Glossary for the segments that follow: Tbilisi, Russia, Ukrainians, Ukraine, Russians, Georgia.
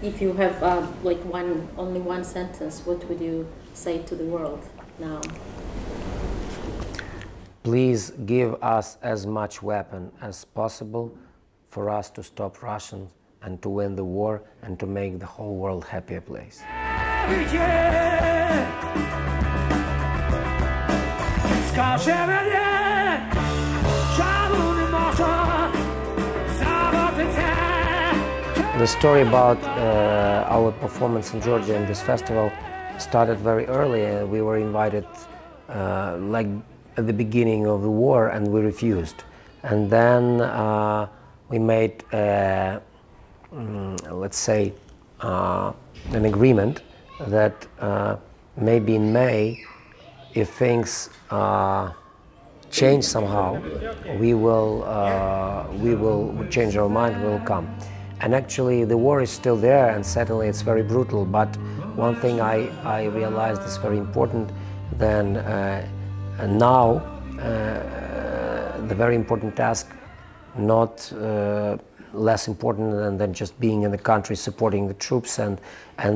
If you have like only one sentence, what would you say to the world now? Please give us as much weapon as possible for us to stop Russians and to win the war and to make the whole world a happier place. The story about our performance in Georgia in this festival started very early. We were invited like at the beginning of the war, and we refused. And then we made, let's say, an agreement that maybe in May, if things change somehow, we will change our mind. We will come. And actually, the war is still there, and certainly it's very brutal. But one thing I realized is very important. Then now, the very important task, not less important than just being in the country, supporting the troops and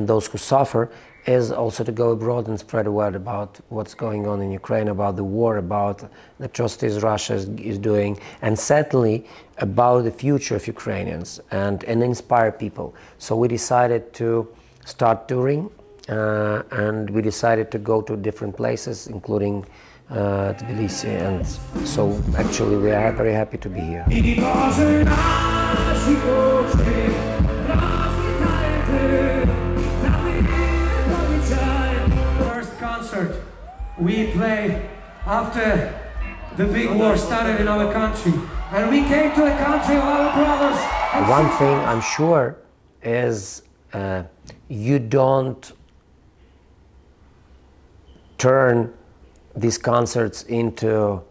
those who suffer, is also to go abroad and spread the word about what's going on in Ukraine, about the war, about the atrocities Russia is doing, and certainly about the future of Ukrainians, and inspire people. So we decided to start touring, and we decided to go to different places, including Tbilisi, and so actually we are very happy to be here. We played after the big war started in our country, and we came to the country of our brothers. One thing I'm sure is you don't turn these concerts into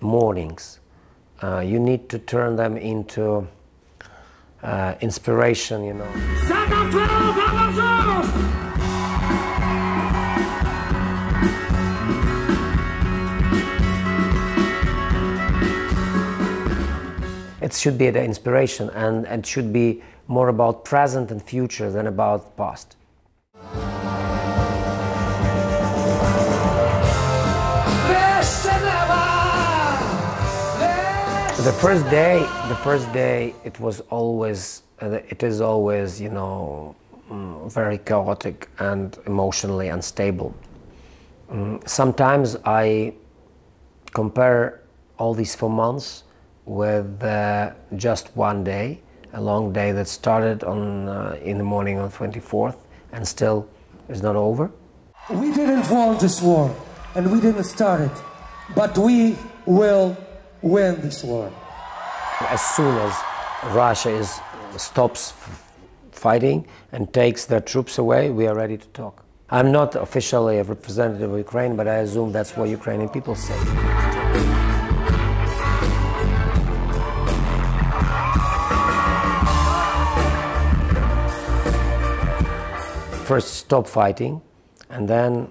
mornings. You need to turn them into inspiration, you know. It should be an inspiration, and it should be more about present and future than about past. The first day, it is always, you know, very chaotic and emotionally unstable. Sometimes I compare all these 4 months with just one day, a long day that started on in the morning on 24th and still is not over. We didn't want this war, and we didn't start it, but we will win this war. As soon as Russia stops fighting and takes their troops away, we are ready to talk. I'm not officially a representative of Ukraine, but I assume that's what Ukrainian people say. First, stop fighting, and then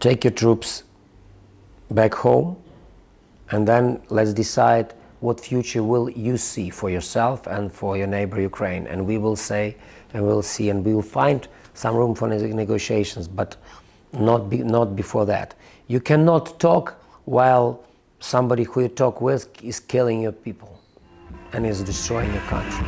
take your troops back home, and then let's decide what future will you see for yourself and for your neighbor Ukraine. And we will say, and we'll see, and we will find some room for negotiations, but not before that. You cannot talk while somebody who you talk with is killing your people and is destroying your country.